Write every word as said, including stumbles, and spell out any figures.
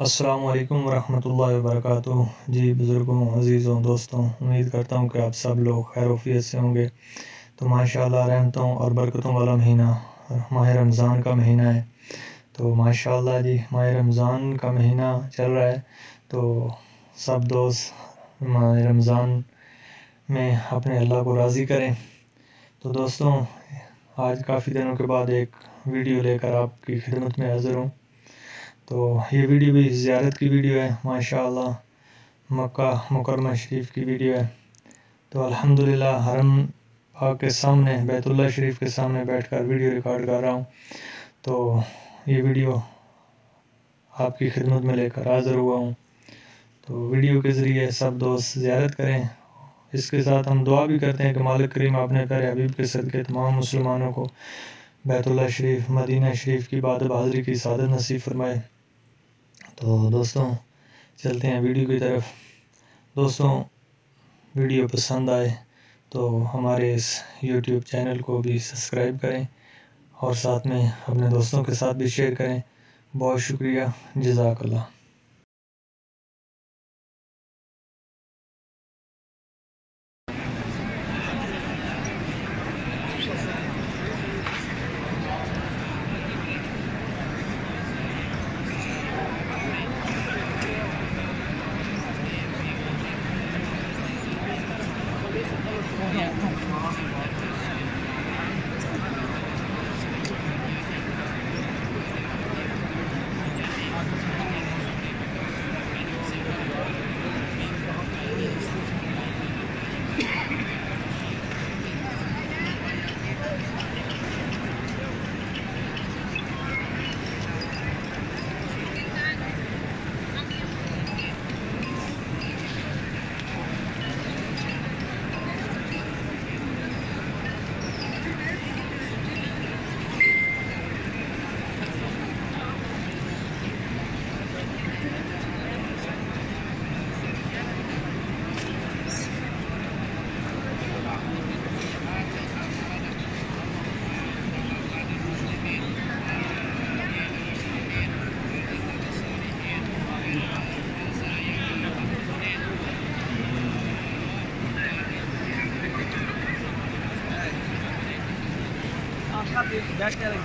अस्सलामु अलैकुम वरहमतुल्लाहि वबरकातुहू। जी बुज़ुर्गों, अज़ीज़ों, दोस्तों, उम्मीद करता हूँ कि आप सब लोग खैर वफियत से होंगे। तो माशाल्लाह रहमतों और बरकतों वाला महीना माह रमज़ान का महीना है। तो माशाल्लाह जी माह रमज़ान का महीना चल रहा है, तो सब दोस्त माह रमज़ान में अपने अल्लाह को राज़ी करें। तो दोस्तों, आज काफ़ी दिनों के बाद एक वीडियो लेकर आपकी खिदमत में हाज़िर हूँ। तो ये वीडियो भी ज़ियारत की वीडियो है, माशाल्लाह मक्का मुकर्रमा शरीफ की वीडियो है। तो अल्हम्दुलिल्लाह हरम पाक के सामने, बैतुल्लाह शरीफ के सामने बैठकर वीडियो रिकॉर्ड कर रहा हूँ। तो ये वीडियो आपकी खिदमत में लेकर हाज़िर हुआ हूँ। तो वीडियो के ज़रिए सब दोस्त ज़ियारत करें। इसके साथ हम दुआ भी करते हैं कि मालिक करीम अपने प्यारे हबीब के सदक़े तमाम मुसलमानों को बैतुल्लाह शरीफ, मदीना शरीफ की बाद हाज़िरी की सादत नसीब फरमाए। तो दोस्तों चलते हैं वीडियो की तरफ। दोस्तों, वीडियो पसंद आए तो हमारे इस यूट्यूब चैनल को भी सब्सक्राइब करें और साथ में अपने दोस्तों के साथ भी शेयर करें। बहुत शुक्रिया, जज़ाकल्लाह। बैठ कर